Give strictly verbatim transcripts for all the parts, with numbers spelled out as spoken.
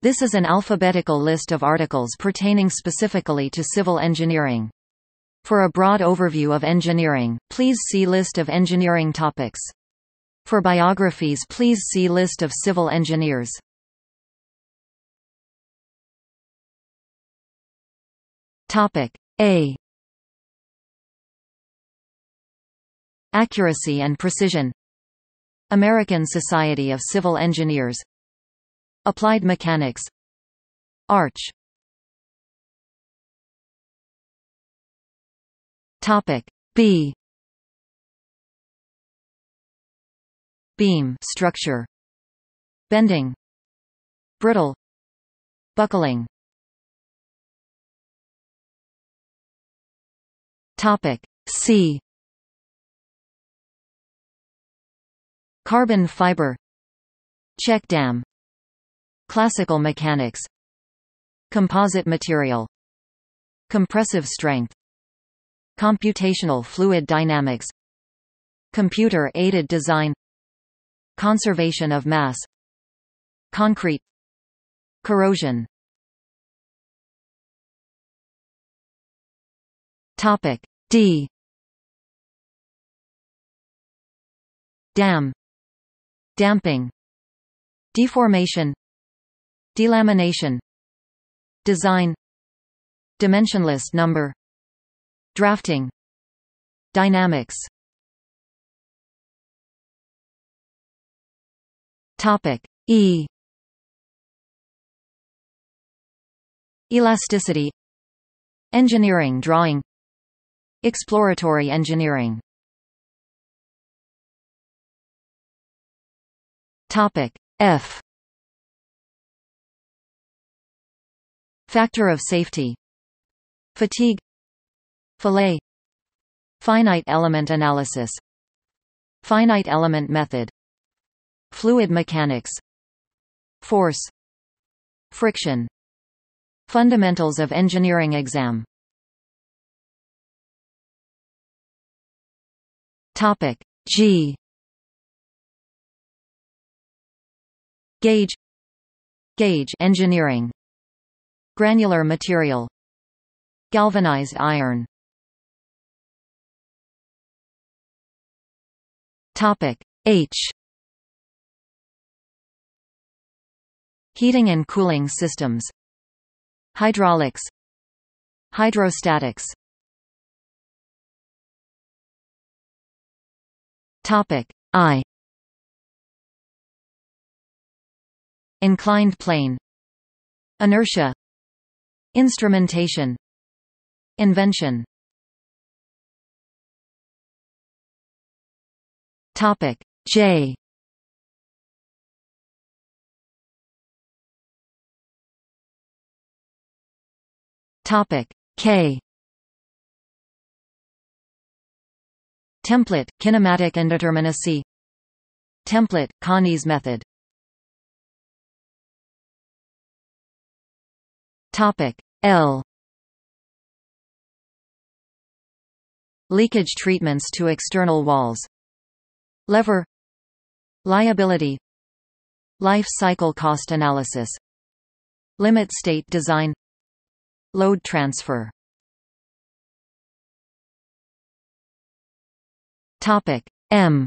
This is an alphabetical list of articles pertaining specifically to civil engineering. For a broad overview of engineering, please see List of engineering topics. For biographies, please see List of civil engineers. Topic A. Accuracy and precision. American Society of Civil Engineers. Applied Mechanics. Arch. Topic B. Beam structure. Bending. Brittle. Buckling. Topic C. Carbon fiber. Check dam. Classical mechanics. Composite material. Compressive strength. Computational fluid dynamics. Computer-aided design. Conservation of mass. Concrete. Corrosion. Topic D. Dam. Damping. Deformation. Delamination. Design. Dimensionless number. Drafting. Dynamics. Topic E. Elasticity. Engineering drawing. Exploratory engineering. Topic F. Factor of safety. Fatigue. Fillet. Finite element analysis. Finite element method. Fluid mechanics. Force. Friction. Fundamentals of engineering exam. Topic G. Gauge. Gauge engineering. Granular material. Galvanized iron. Topic H. Heating and cooling systems. Hydraulics. Hydrostatics. Topic I. Inclined plane. Inertia. Instrumentation. Invention. Topic J. Topic K. Template, kinematic indeterminacy. Template, Coney's method. Topic L. Leakage treatments to external walls. Lever. Liability. Life cycle cost analysis. Limit state design. Load transfer. Topic M.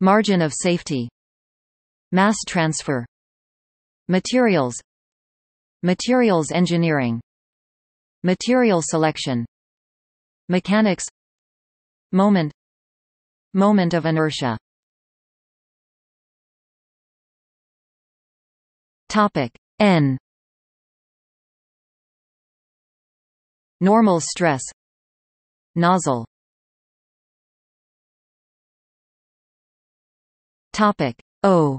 Margin of safety. Mass transfer. Materials. Materials engineering. Material selection. Mechanics. Moment. Moment of inertia. Topic N. Normal stress. Nozzle. Topic O.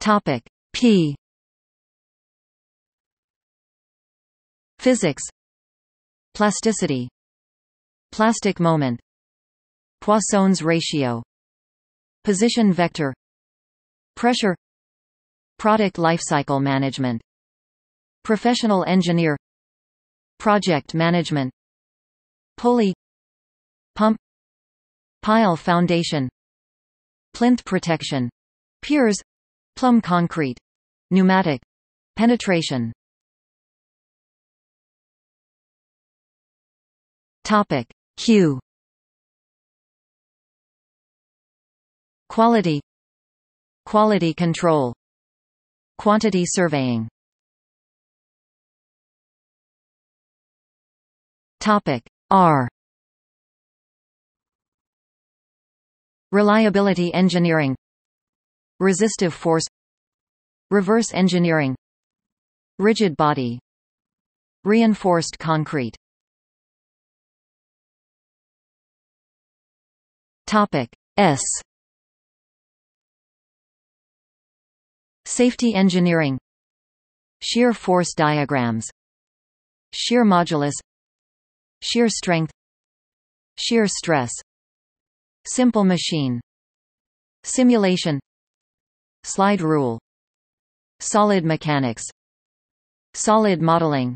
Topic P. Physics. Plasticity. Plastic moment. Poisson's ratio. Position vector. Pressure. Product lifecycle management. Professional engineer. Project management. Pulley. pump, pile foundation, plinth protection, piers, plumb concrete, pneumatic, penetration. Topic Q. Quality, quality control, quantity surveying. Topic R. Reliability engineering, resistive force, reverse engineering, rigid body, reinforced concrete. Topic S. Safety engineering, shear force diagrams, shear modulus, shear strength, shear stress, simple machine, simulation, slide rule, solid mechanics, solid modeling,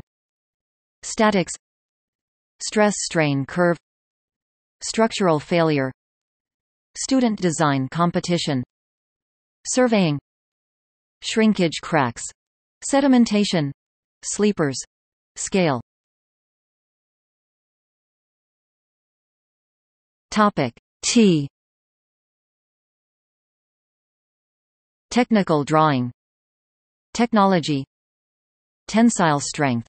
statics, stress-strain curve, structural failure, student design competition, surveying, shrinkage cracks, sedimentation, sleepers, scale. Topic T. Technical drawing, technology, tensile strength,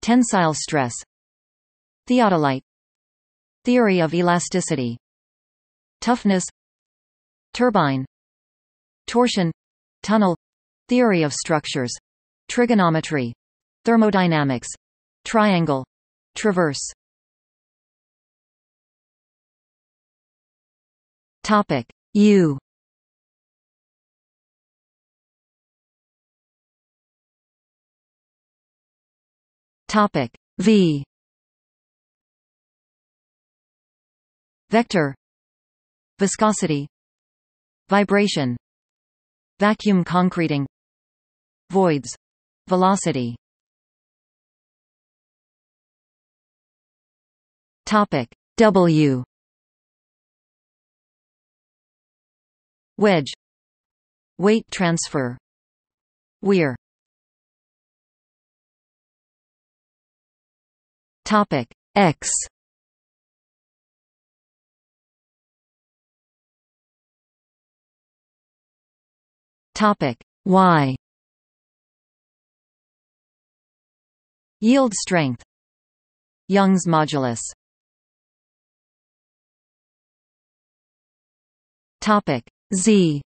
tensile stress, theodolite, theory of elasticity, toughness, turbine, torsion, tunnel, theory of structures, trigonometry, thermodynamics, triangle, traverse. Topic U. Topic V. Vector, viscosity, vibration, vacuum concreting, voids, velocity. Topic W. Wedge, weight transfer, weir. Topic X. Topic Y. Yield strength, Young's modulus. Topic Z.